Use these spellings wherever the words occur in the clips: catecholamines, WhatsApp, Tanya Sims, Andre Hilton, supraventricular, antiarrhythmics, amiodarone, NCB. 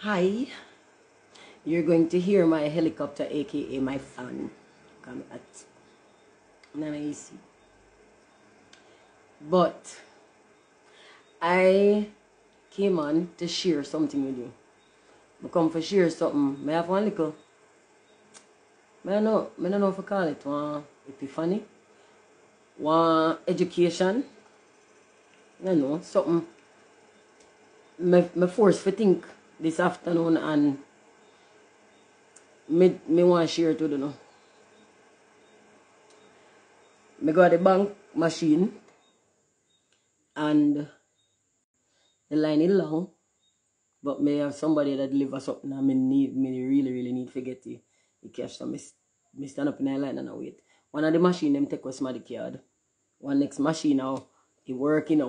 Hi, you're going to hear my helicopter, aka my fan, come at Nanaisi. But I came on to share something with you. I come for share something. I have one little, I don't know if I call it one epiphany, one education, I know, something I'm forced to think this afternoon, and me want to share it with you now. I got the bank machine and the line is long, but I have somebody that delivers something and I really need to get the cash, so I stand up in the line and I wait. One of the machine them take us the card. One next machine now, it work. And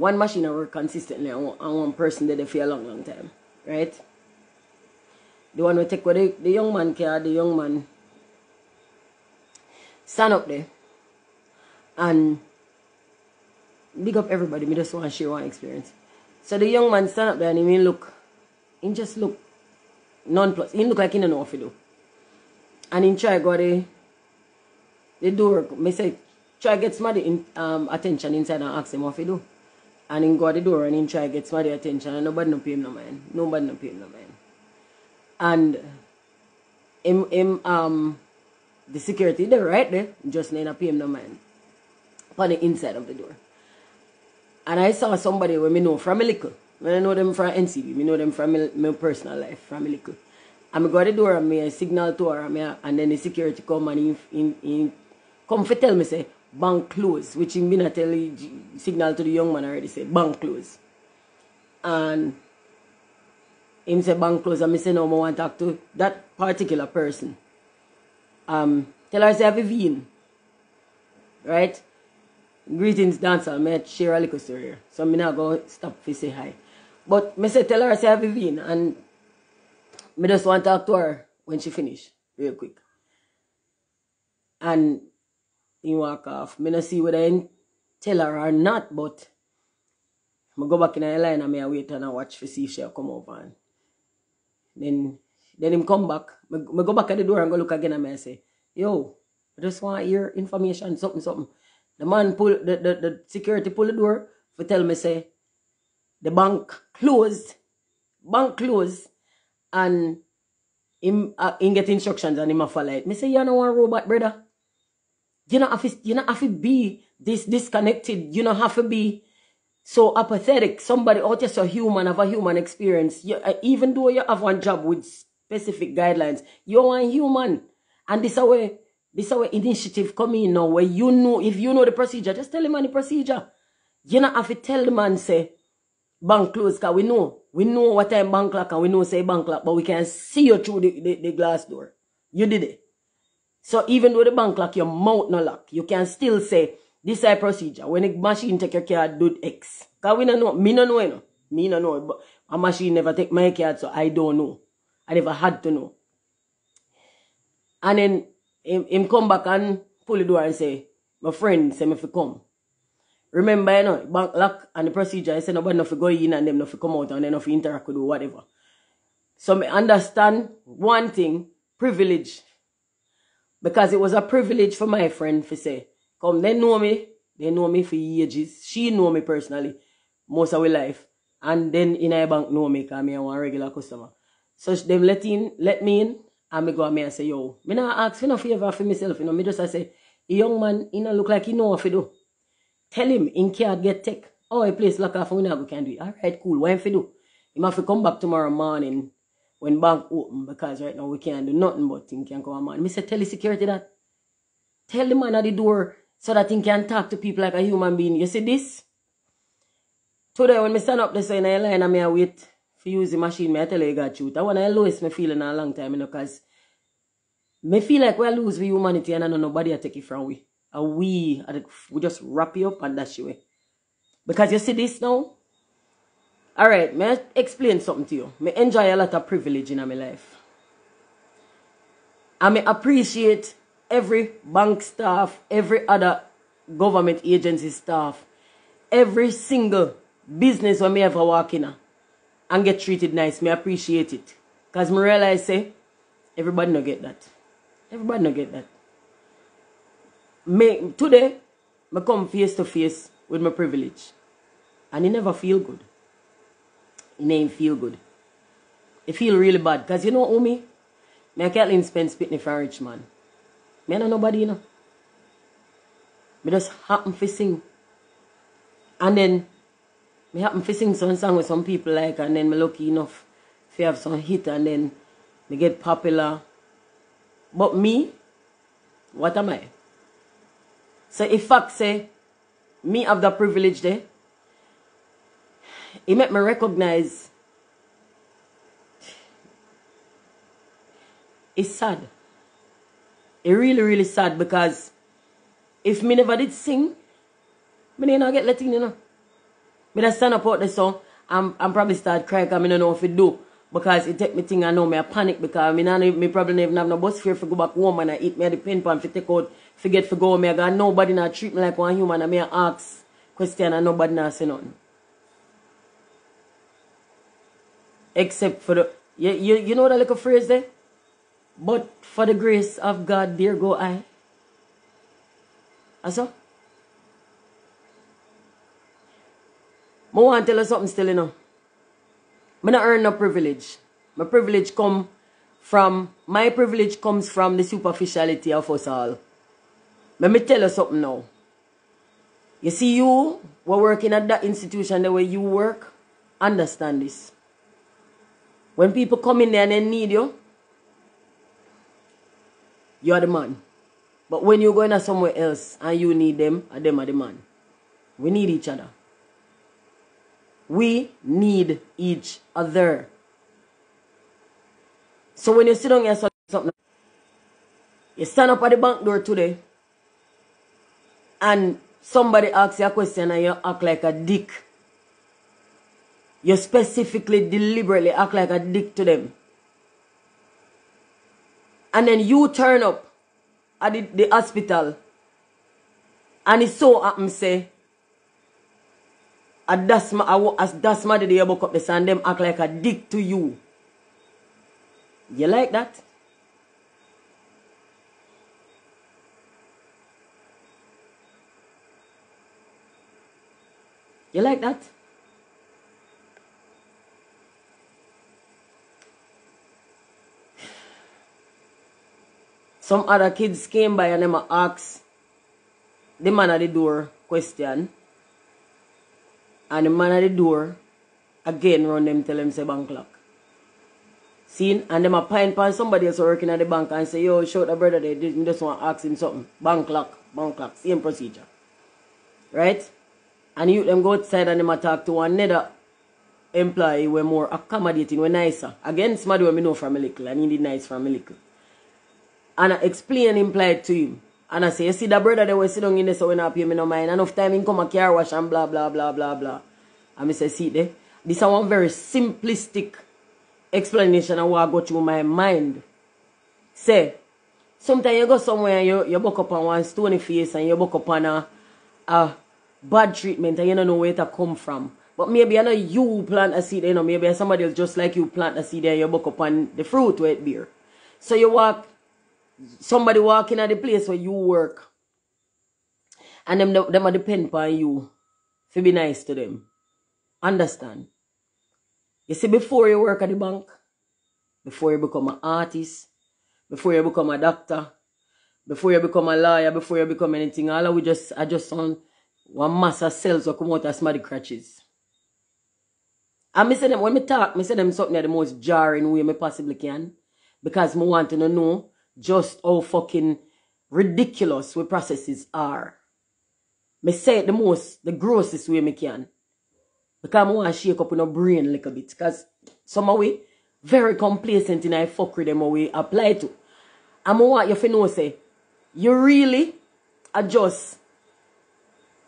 one machine I work consistently and one person did it for a long time, right? The one we take with the young man care, the young man stand up there and big up everybody. Me just want to share one experience. So the young man stand up there and he just look nonplussed. He look like he don't know what to do. And he try go the door, me say, try get somebody attention inside and ask him what he do. And he go to the door and he try get somebody attention and nobody no pay him no mind. And the security there right there, just need to pay him no mind. On the inside of the door. And I saw somebody where me know from a little. When I know them from NCB, me know them from my personal life, from a little. And I go to the door and I signal to her and then the security come and he come for tell me say bank close, which he been a tell signal to the young man already say bank close. And him say bank close and me say no more want to talk to that particular person. Tell her say I have a vine. Right? Greetings dancer, I share a little story here. So I'm not going to stop to say hi. But I say tell her say I have a vine and I just want to talk to her when she finish real quick. And he walk off. I don't see whether I tell her or not, but I go back in the line and I wait and I watch to see if she'll come over. And then him come back. I go back at the door and go look again and I say, yo, I just want your information, something. The man pull, the security pull the door for tell me, say, the bank closed, and him get instructions and him a follow it. Me say, you don't want robot, brother. You don't have to be this disconnected. You don't have to be so apathetic. Somebody out there so human, have a human experience. You, even though you have one job with specific guidelines, you are human. And this is our initiative coming in now, where you know, if you know the procedure, just tell the man the procedure. You don't have to tell the man, say, bank close, because we know what time bank lock, and we know say bank lock, but we can see you through the glass door. You did it. So even though the bank lock, your mouth no lock, you can still say, this is a procedure. When a machine take your card, do X. Because we don't know. Me no know. But a machine never take my card, so I don't know. I never had to know. And then him come back and pull the door and say, my friend say me fi come. Remember, you know, bank lock and the procedure, I say nobody no fi go in and them no fi come out and they no fi interact with you, whatever. So me understand one thing, privilege. Because it was a privilege for my friend to say, come, they know me for ages. She know me personally, most of her life. And then in her bank know me because I'm a regular customer. So them let me in. And me go and me say, yo, me not ask for no favor for myself, you know. Me just I say, the young man, he not look like he know what to do. Tell him, in can't get tech. Oh, a place lock off and we not can do it. All right, cool. What he do? He have to come back tomorrow morning when bank open, because right now we can't do nothing but he can come a man. Me say, tell the security that. Tell the man at the door so that he can talk to people like a human being. You see this? Today when me stand up this in a line and me wait for use the machine, I tell you, I got you. That one I lowest me feeling a long time, you know, because me feel like we lose the humanity and I know nobody will take it from we. And we just wrap you up and dash you away. Because you see this now? Alright, may I explain something to you? Me enjoy a lot of privilege in my life. I may appreciate every bank staff, every other government agency staff, every single business when me ever walk in and get treated nice. Me appreciate it. Because I realize, say, everybody no get that. Everybody no get that. Me, today, I come face to face with my privilege. And it never feel good. It ain't feel good. It feel really bad. Because you know who me? I can't spend spitting for a rich man. I ain't nobody, you know. I just happen to sing. And then, I happen to sing some song with some people like, and then I'm lucky enough to have some hit, and then I get popular. But me, what am I? So if I say, me have the privilege there, it made me recognize it's sad. It's really, really sad because if me never did sing, me didn't get let in, you know. Me just stand up out the song and probably start crying because I don't know if it do. Because it take me thing I know me I panic because me probably don't even have no bus fare for go back home and I eat me at the pin pan for take out, forget for go me. I got nobody not treat me like one human and me ask question and nobody not say nothing. Except for the you know that little phrase there? But for the grace of God, there go I. Aso? I want to tell you something still, you know. I don't earn no privilege. My privilege comes from the superficiality of us all. Let me tell you something now. You see, you were working at that institution the way you work. Understand this. When people come in there and they need you, you are the man. But when you're going somewhere else and you need them, and them are the man. We need each other. We need each other. So when you sit down here, something, you stand up at the bank door today and somebody asks you a question and you act like a dick. You specifically, deliberately act like a dick to them. And then you turn up at the hospital and it so happens say as dasma did they book up the sand them act like a dick to you. You like that? You like that? Some other kids came by and them asked the man at the door question. And the man at the door again run them tell them say bank lock. Seen? And them a pine pan somebody else working at the bank and say, yo, shout the brother there, they just want to ask him something. Bank lock, bank lock. Same procedure. Right? And you them go outside and them talk to another employee who were more accommodating, were nicer. Again, somebody who me know from a little and he did nice from a little. And I explain him plight to him. And I say, you see that brother that was sitting in there so we not pay me no mind. Enough time he come a car wash and blah, blah, blah, blah, blah. And I say, see there? This is one very simplistic explanation of what I got through my mind. Say, sometimes you go somewhere and you buck up on one stony face and you buck up on a bad treatment and you don't know where it come from. But maybe I know you plant a seed there, you know, maybe somebody else just like you plant a seed there and you buck up on the fruit where it bear. So you walk. Somebody walking at the place where you work and them are depend on you to be nice to them. Understand? You see, before you work at the bank, before you become an artist, before you become a doctor, before you become a lawyer, before you become anything, all we just are just on one mass of cells who come out as muddy crutches. And I say them, when I talk, I say them something that the most jarring way I possibly can because I want to know just how fucking ridiculous we processes are. Me say it the grossest way me can. Because I want to shake up in our brain a little bit. Because some of we very complacent in our fuckery them we apply to. And I want you to know say, you really adjust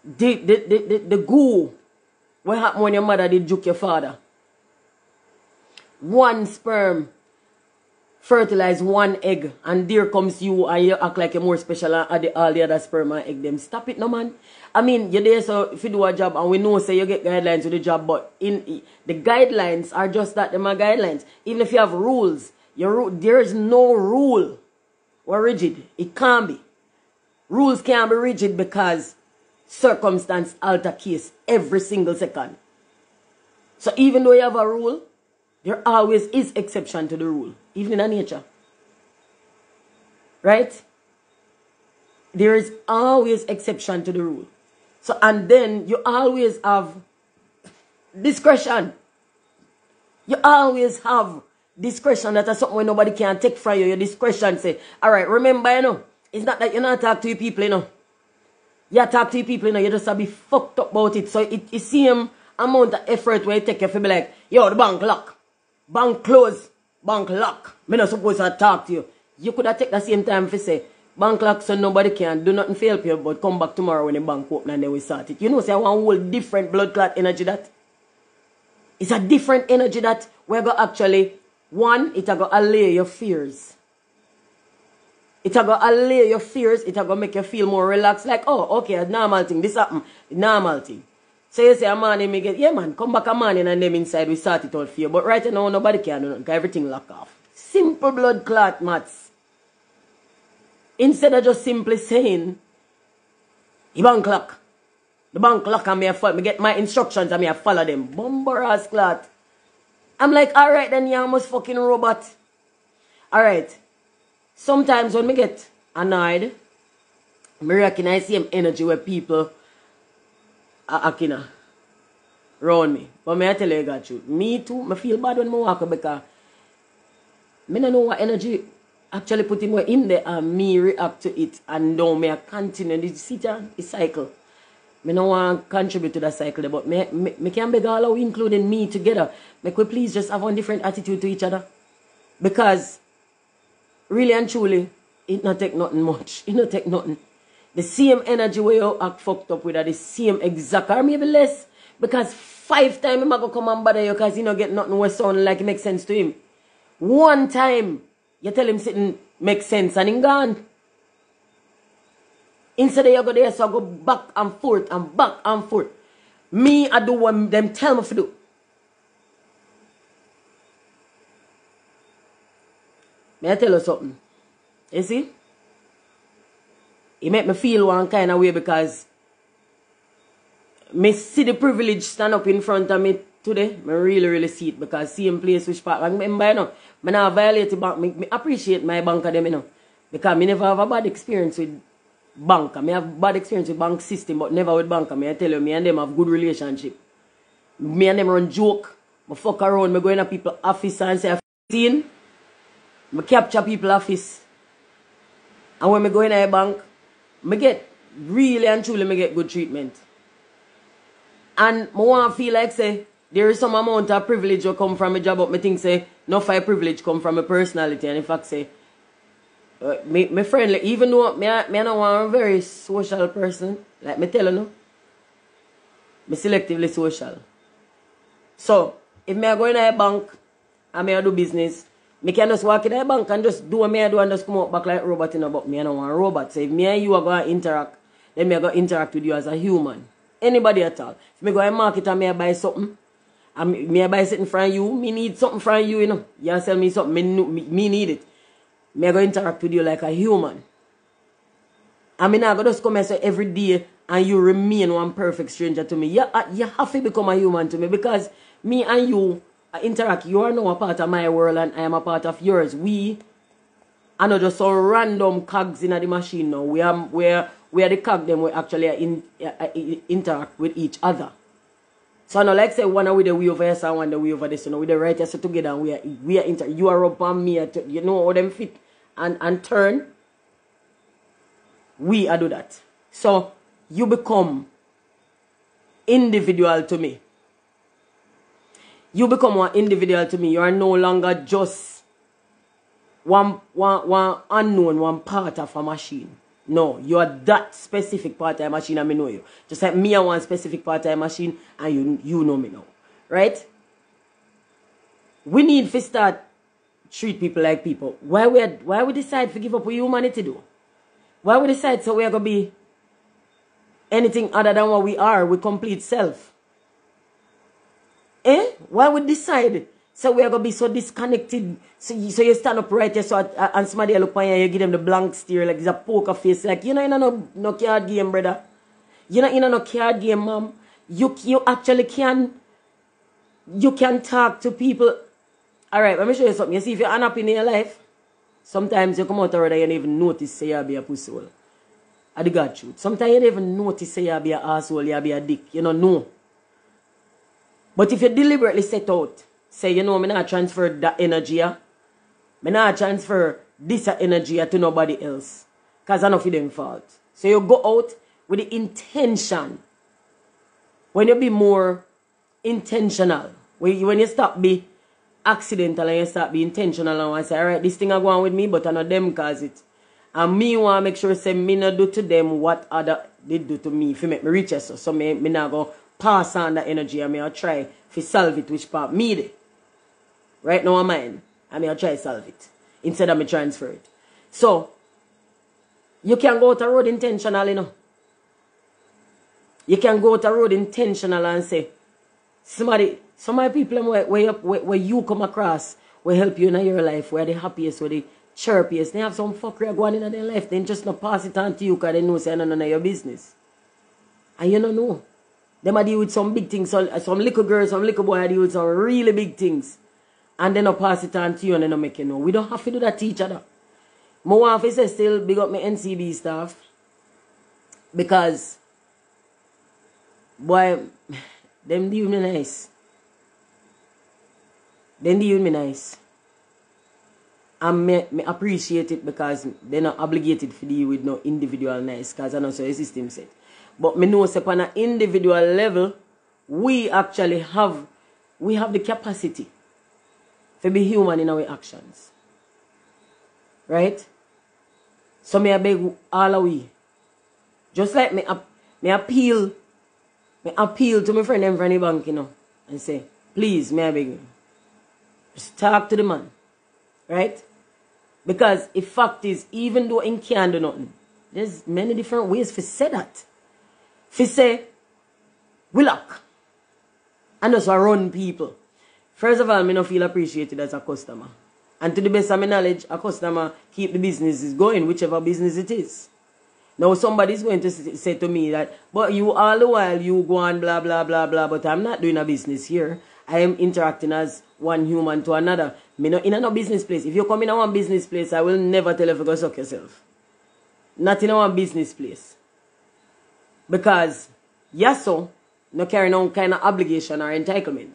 the goo. What happened when your mother did juke your father? One sperm fertilize one egg and there comes you and you act like you're more special than all the other sperm and egg them. Stop it, no man. I mean, you're there so if you do a job and we know say you get guidelines to the job, but in the guidelines are just that, them are guidelines. Even if you have rules, there is no rule or rigid. It can't be. Rules can't be rigid because circumstance alter case every single second. So even though you have a rule, there always is exception to the rule, even in nature. Right? There is always exception to the rule. So, and then you always have discretion. You always have discretion. That is something where nobody can take from you. Your discretion say, all right, remember, you know, it's not that you not talk to your people, you know. You talk to your people, you know, you just have to be fucked up about it. So it seems amount of effort where you take, you feel like, yo, the bank lock. Bank close, bank lock. I'm not supposed to talk to you. You could have taken the same time to say, bank lock so nobody can do nothing for help you, but come back tomorrow when the bank open and then we start it. You know, say one whole different blood clot energy that. It's a different energy that we're going to actually, one, it's going to allay your fears. It's going to allay your fears. It's going to make you feel more relaxed. Like, oh, okay, a normal thing. This happened. Normal thing. So you say a man in me get, yeah man, come back a man in and them inside, we start it all for you. But right now nobody can do nothing because everything lock off. Simple blood clot mats. Instead of just simply saying, the bank lock. The bank lock and me get my instructions and me follow them. Bumper ass clot. I'm like, alright then you almost fucking robot. Alright. Sometimes when me get annoyed, me recognize the same energy where people Akina round me. But me I tell you got you. Me too, I feel bad when I walk because I don't know what energy actually put him in there and me react to it and now I continue the cycle. I don't want to contribute to that cycle but I can beg all of you including me together. Make we please just have one different attitude to each other. Because really and truly it not take nothing much. It not take nothing. The same energy where you act fucked up with are the same exact or maybe less. Because 5 times him a go come and bother you because he no get nothing where sound like it makes sense to him. 1 time you tell him something makes sense and him gone. Instead of you go there so I go back and forth and back and forth. Me I do what them tell me to do. May I tell you something? You see? It make me feel one kind of way because me see the privilege stand up in front of me today. I really, really see it because same place which part bank member, you know. I don't violate the bank. I appreciate my bank of them, you know. Because I never have a bad experience with bank. I have bad experience with bank system, but never with bank. I tell you, me and them have good relationship. Me and them run joke. I fuck around. I go in a people's office and say, I've seen. I capture people's office. And when I go in a bank, I get really and truly me get good treatment. And I want to feel like say there is some amount of privilege that come from a job, but I think say no fire privilege come from a personality. And in fact say my friendly, even though me no want a very social person, like me tell you no. Me selectively social. So if me go in a bank and me do business, I can just walk in the bank and just do what I do and just come out back like robot, you know, but I don't want a robot. So if me and you are going to interact, then I'm going to interact with you as a human. Anybody at all. If I go to the market and I buy something, and I buy something from you, I need something from you, you know. You sell me something, me need it. I'm going to interact with you like a human. And I'm not going to just come and say every day and you remain one perfect stranger to me. You have to become a human to me because me and you, I interact. You are now a part of my world and I am a part of yours. We are not just some random cogs in the machine now. We are the cog them we actually interact with each other. So now like say one are with the way over here and one the way over this. So now we the right here so together and we are interact. You are up on me, you know how them fit and turn. We are do that. So you become individual to me. You become one individual to me. You are no longer just one unknown, one part of a machine. No, you are that specific part of a machine and I know you. Just like me, I one specific part of a machine and you know me now. Right? We need to start treat people like people. Why we decide to give up what humanity do? Why we decide so we are going to be anything other than what we are, with complete self? Eh? Why we decide so we are going to be so disconnected? So you stand up right here so and somebody look on you and you give them the blank stare like it's a poker face. Like, you know, you're not no card game, brother. You know, no card game, mom. You actually can talk to people. All right, let me show you something. You see, if you're unhappy in your life, sometimes you come out already and you don't even notice say you'll be a pussy hole. I the God truth. Sometimes you don't even notice say you'll be an asshole, you'll be a dick. You don't know. But if you deliberately set out, say, you know, I'm not transfer that energy. I'm not transfer this energy to nobody else. Because I know for them fault. So you go out with the intention. When you be more intentional, when you stop be accidental and you start be intentional and say, alright, this thing I go on with me, but I know them cause it. And me want to make sure say me not do to them what other they do to me. If you make me richer, so me not go pass on that energy and me will try to solve it, which part me de. Right now I'm mine. And me will try to solve it. Instead of me transfer it. So you can go out the road intentional, you know. You can go out the road intentional and say, some of the people where you come across will help you in your life, where they happiest, where they chirpiest. They have some fuckery going in their life. They just not pass it on to you because they know say none of your business. And you don't know. They might deal with some big things. Some little girls, some little boy deal with some really big things. And they don't pass it on to you and they don't make you know. We don't have to do that to each other. My wife is still big up my NCB staff. Because boy, them deal with me nice. They deal with me nice. And me appreciate it because they're not obligated to deal with no individual nice, because I know so the system set. But me know so on an individual level, we actually have the capacity to be human in our actions. Right? So me I beg all of we. Just like me appeal to my friend in front of the bank, you know, and say, please, may I beg you. Just talk to the man. Right? Because the fact is, even though he can't do nothing, there's many different ways to say that. To say, we lock. And also run people. First of all, I don't feel appreciated as a customer. And to the best of my knowledge, a customer keep the businesses going, whichever business it is. Now somebody's going to say to me that, but you all the while, you go on blah, blah, blah, blah, but I'm not doing a business here. I am interacting as one human to another. Me no in a business place. If you come in a one business place, I will never tell you to go suck yourself. Not in a one business place. Because Yasso no carry no kind of obligation or entitlement.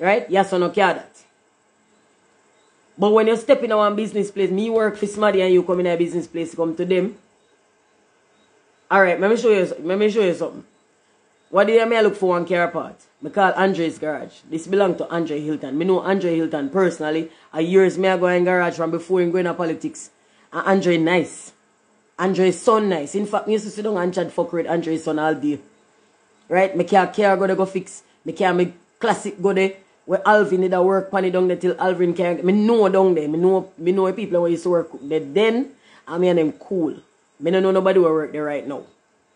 Right? Yasso no care that. But when you step in a one business place, me work for somebody and you come in a business place, come to them. Alright, let me show you something. What do you mean I look for one care part? I call Andre's Garage. This belongs to Andre Hilton. I know Andre Hilton personally. I years me I go in garage from before him going to politics. And Andre nice. Andre's son nice. In fact, I used to sit down and chat fuck with Andre's son all day. Right? I can't care go fix. I can't make classic go there. Where Alvin did a work panny down there till Alvin can. I know down there. I know people who used to work there then. I mean them cool. I don't know nobody who work there right now.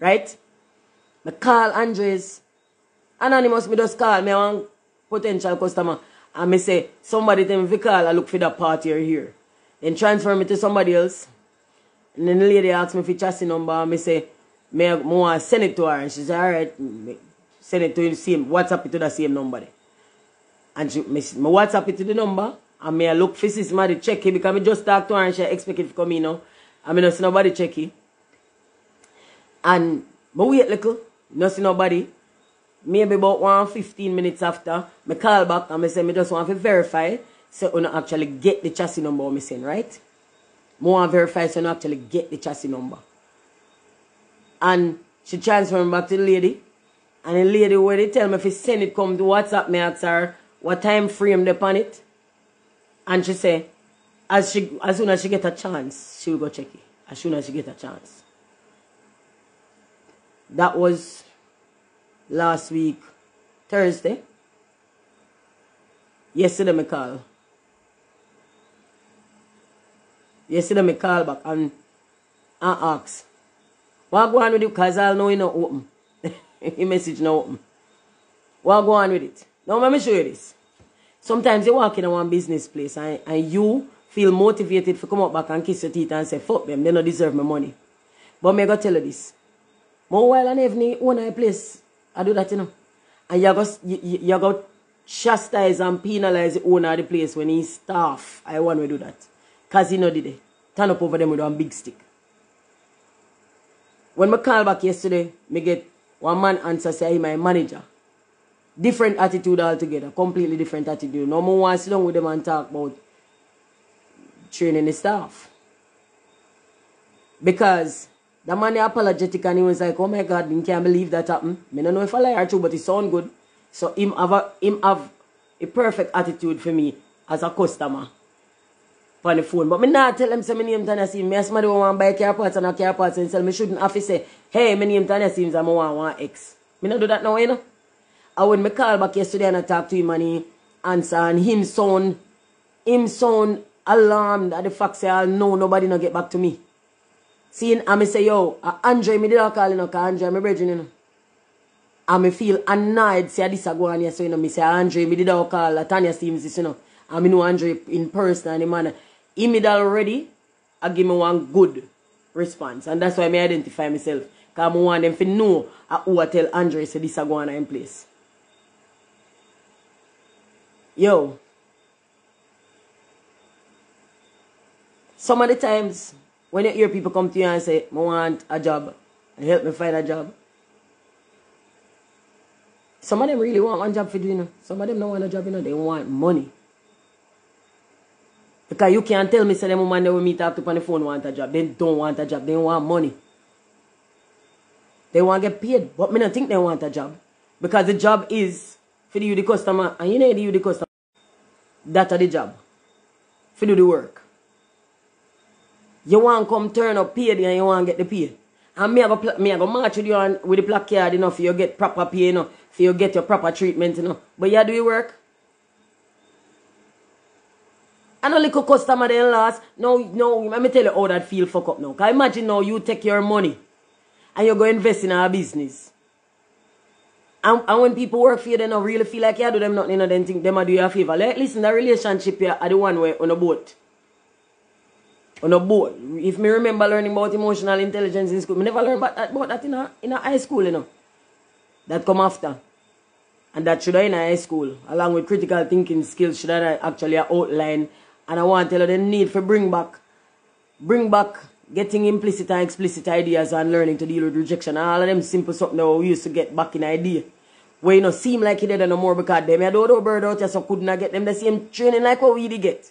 Right? I call Andre's Anonymous, me just call me one potential customer and me say, somebody tell me if you call, I look for that party or here. Then transfer me to somebody else. And then the lady asks me for chassis number and me say, I want to send it to her. And she said, alright, send it to the same, WhatsApp it to the same number. And she, me WhatsApp it to the number and me look for this man to check it because I just talked to her and she expect it to come in now. And I don't see nobody check it. And I wait a little, not see nobody. Maybe about 15 minutes after, I call back and I say, I just want to verify so you actually get the chassis number I'm saying, right? I want to verify so you actually get the chassis number. And she transferred me back to the lady. And the lady, when they tell me if you send it, come to WhatsApp, I ask her what time frame they on it. And she say, as soon as she get a chance, she will go check it. As soon as she get a chance. That was last week, Thursday. Yesterday, I call. You see them, I call back and I ask. What go on with it? Because I'll know you not open. Your message not open. What go on with it? Now let me show you this. Sometimes you walk in one business place and you feel motivated to come up back and kiss your teeth and say, fuck them, they don't deserve my money. But me go tell you this. More while and evening own a place, I do that, you know. And you go chastise and penalize the owner of the place when he's staff. I want to do that. Because he know did it. Turn up over them with one big stick. When I call back yesterday, I get one man answer, say, hey, my manager. Different attitude altogether. Completely different attitude. No more want to sit down with them and talk about training the staff. Because the man is apologetic and he was like, oh my God, I can't believe that happened. I don't know if I lie or true, but it sounds good. So him have a perfect attitude for me as a customer on the phone. But I not tell him say my name Tanya Sims. Me ask my do want buy car parts and a car parts and sell. Me shouldn't have to say, hey, my name Tanya Sims and I want X. Me not do that now, you know. And when I call back yesterday and I talk to him and he answer and him sound alarmed at the fact say, I know nobody not get back to me. Seeing and I say, yo, Andre, me did not call you know, because Andre, my brethren, you know. And I feel annoyed, say this is going on, so you know, I say, Andre, me did not call Tanya Sims, this, you know. And I know Andre in person and the man. He made already, I give me one good response. And that's why I identify myself. Because I want them to know who I tell Andre, say this is going on in place. Yo. Some of the times, when you hear people come to you and say, I want a job, and help me find a job. Some of them really want one job for you, you know. Some of them don't want a job, you know. They want money. Because you can't tell me, say, the woman that we meet up to on the phone want a job. They don't want a job. They want money. They want to get paid. But I don't think they want a job. Because the job is for you, the customer. And you know you, the customer. That's the job. For do the work. You want to come turn up paid and you want to get the pay. And me I go march with you on, with the placard, you know, for you get proper pay, you know, for you get your proper treatment, you know. But you do your work. And a little customer then last. No, let me tell you how that feel fuck up now. Because imagine now you take your money and you go invest in our business. And when people work for you, they don't really feel like you do them nothing, you know, they think them do you a favor. Like, listen, the relationship here are the one way on a boat. On a boat. If me remember learning about emotional intelligence in school, I never learned about that in a high school, you know. That come after. And that should have in a high school. Along with critical thinking skills, should have actually outlined. And I want to tell you the need for bring back getting implicit and explicit ideas and learning to deal with rejection. All of them simple something that we used to get back in idea. Where you know seem like you did no more because them had do bird out here so couldn't get them the same training like what we did get.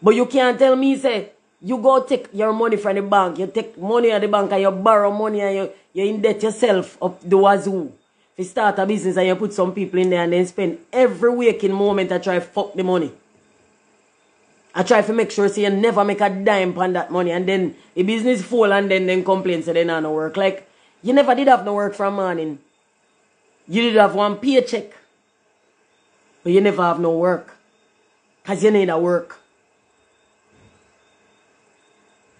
But you can't tell me, say, you go take your money from the bank, you take money at the bank and you borrow money and you in debt yourself up the wazoo. If you start a business and you put some people in there and then spend every waking moment and try to fuck the money. I try to make sure so you never make a dime on that money and then the business fall and then complain so they don't work. Like, you never did have no work from morning. You did have one paycheck. But you never have no work. Because you need a work.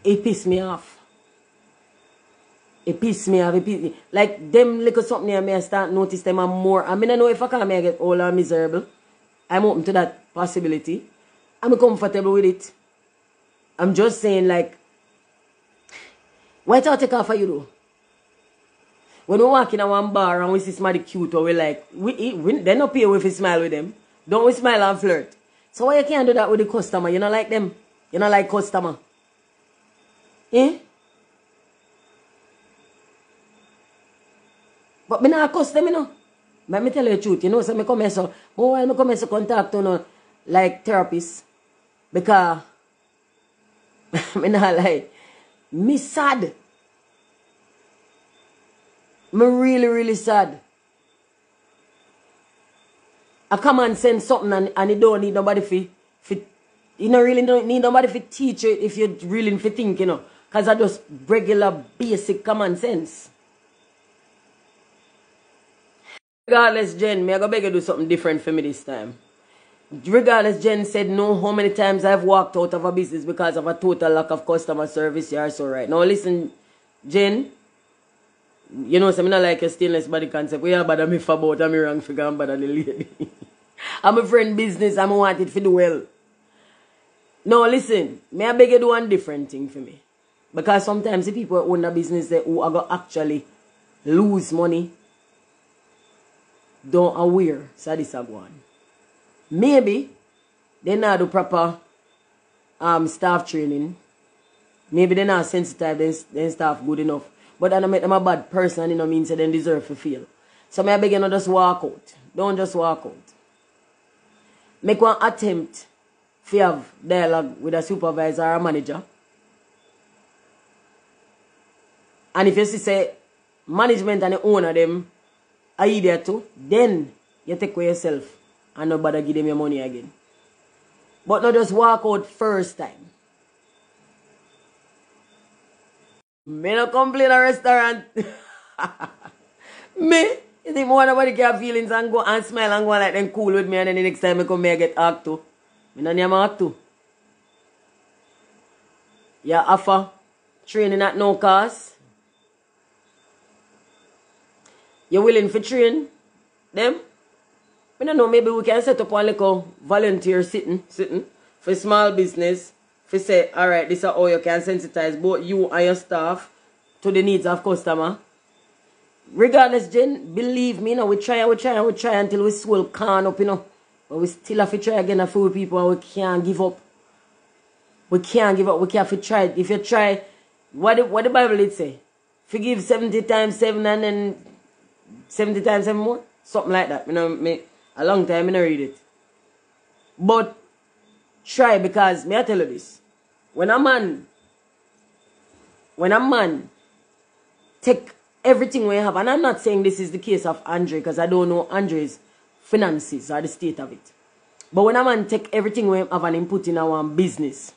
It pissed me off. It pissed me off. Like, them little something I start notice them more. I mean, I know if I can't get all and miserable. I'm open to that possibility. I'm comfortable with it. I'm just saying, like, why don't I take off for you though? When we walk in a one bar and we see somebody cute or we like, they don't pay if we smile with them. Don't we smile and flirt? So why you can't do that with the customer? You don't like them? You don't like customer? Eh? But me not cuss them, you know. Let me tell you the truth, you know, so I come here so, why I come here so contact, you know, like therapists. Because, I not lie, me sad. Me really, really sad. I come and send something and you don't need nobody for you know, really don't need nobody for teach you if you're really for think, you know. Because I just regular, basic common sense. Regardless, Jen, me I go beg you do something different for me this time. regardless, Jen said no, how many times I've walked out of a business because of a total lack of customer service here, so right. Now listen, Jen, you know, so I don't like your stainless body concept. We are bad at me for about, I'm wrong for going bad at the lady. I'm a friend business, I want it for the well. Now listen, may I beg you do one different thing for me. Because sometimes the people who own a business that who are going to actually lose money, don't aware, so this is one. Maybe they not do proper staff training. Maybe they not sensitized their staff good enough. But that don't make them a bad person, you know, means so they deserve to feel. So I beg you not just walk out. Don't just walk out. Make one attempt to have dialogue with a supervisor or a manager. And if you say management and the owner them are idiot too, then you take away yourself and nobody give them your money again. But not just walk out first time. Me no complain a restaurant. Me, you think more nobody can have feelings and go and smile and go like them cool with me, and then the next time I come here I get act to. Me no need to act to. You offer training at no cost. You're willing for train them? I don't know, maybe we can set up one little volunteer sitting for small business. For say, alright, this is how you can sensitize both you and your staff to the needs of customer. Regardless, Jen, believe me, you know, we try until we swell can up, you know. But we still have to try again a few people and we can't give up. We can't give up, we can't have to try. If you try, what the Bible did say? Forgive 70 times 7 and then 70 times 7 more? Something like that. You know, a long time I read it. But try, because may I tell you this. When a man take everything we have, and I'm not saying this is the case of Andre, because I don't know Andre's finances or the state of it. But when a man take everything we have and input in our business,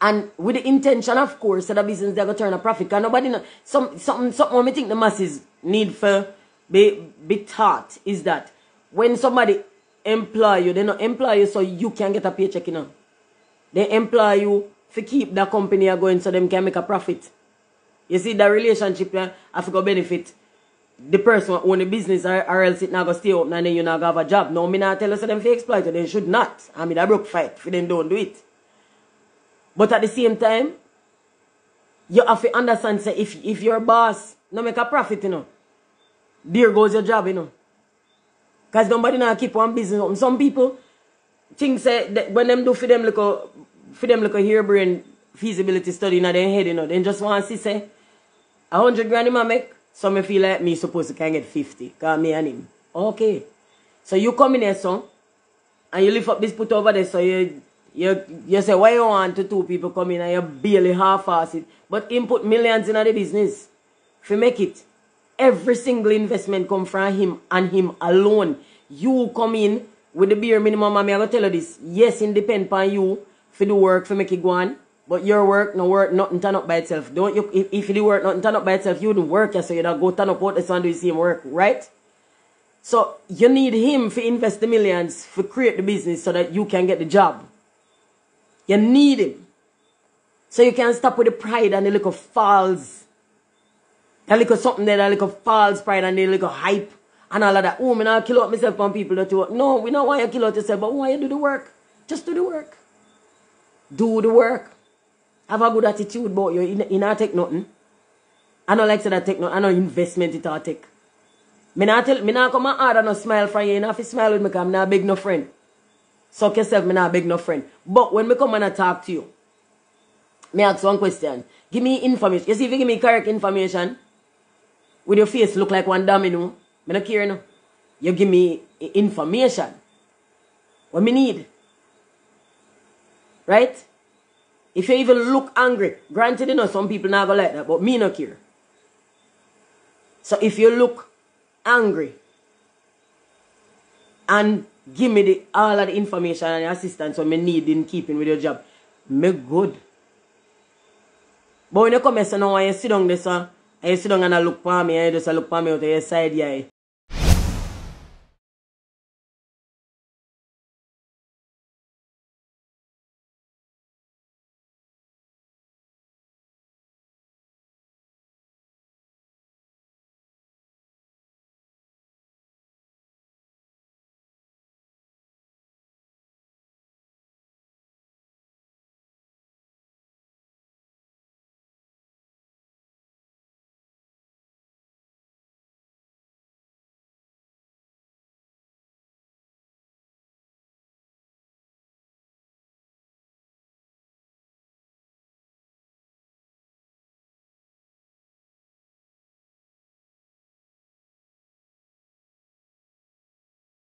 and with the intention, of course, that the business they're gonna turn a profit. Cause nobody know something I think the masses need for be taught is that when somebody employ you, they don't employ you so you can get a paycheck, you know. They employ you to keep the company going so them can make a profit. You see, the relationship have to go benefit the person who own the business, or else it not going to stay up and then you not going to have a job. No, me not tell you so them to exploit you. They should not. I mean, I broke fight for them don't do it. But at the same time, you have to understand, say, if your boss no make a profit, you know, there goes your job, you know. Because nobody now keep one business open. Some people think say that when them do for them like a harebrained feasibility study in their head, you know, they just want to see say $100,000 I make, so me feel like me supposed to can get 50, because me and him. Okay. So you come in here, son, and you lift up this put over there, so you say, why you want two people come in and you barely half-ass it, but him put millions in the business if you make it. Every single investment come from him and him alone. You come in with the bare minimum, and I'm going to tell you this. Yes, it depends on you for the work, for make it go on. But your work, no work, nothing turn up by itself. Don't you? If you do work, nothing turn up by itself, you wouldn't work, so you don't go turn up out this and do the same work, right? So you need him to invest the millions, for create the business so that you can get the job. You need him. So you can stop with the pride and the little false. That little something there, that little false pride and that little hype and all of that. Oh, me not kill out myself on people that you work. No, we don't want you to kill out yourself, but we want you to do the work. Just do the work. Do the work. Have a good attitude about you. You not take nothing. I don't like to take nothing. I know investment it all take. Me not come and order no smile from you. You not smile with me because I'm not big no friend. Suck yourself, me not big no friend. But when me come and I talk to you, me ask one question. Give me information. You see, if you give me correct information, with your face look like one domino, I don't care, no. You give me information. What me need. Right? If you even look angry, granted, you know, some people not go like that, but me no care. So if you look angry and give me all of the information and the assistance what me need in keeping with your job, me good. But when you come here, so now, when you sit down there, so, and you sit down and I look for me, and you just look for me out of your side, yeah.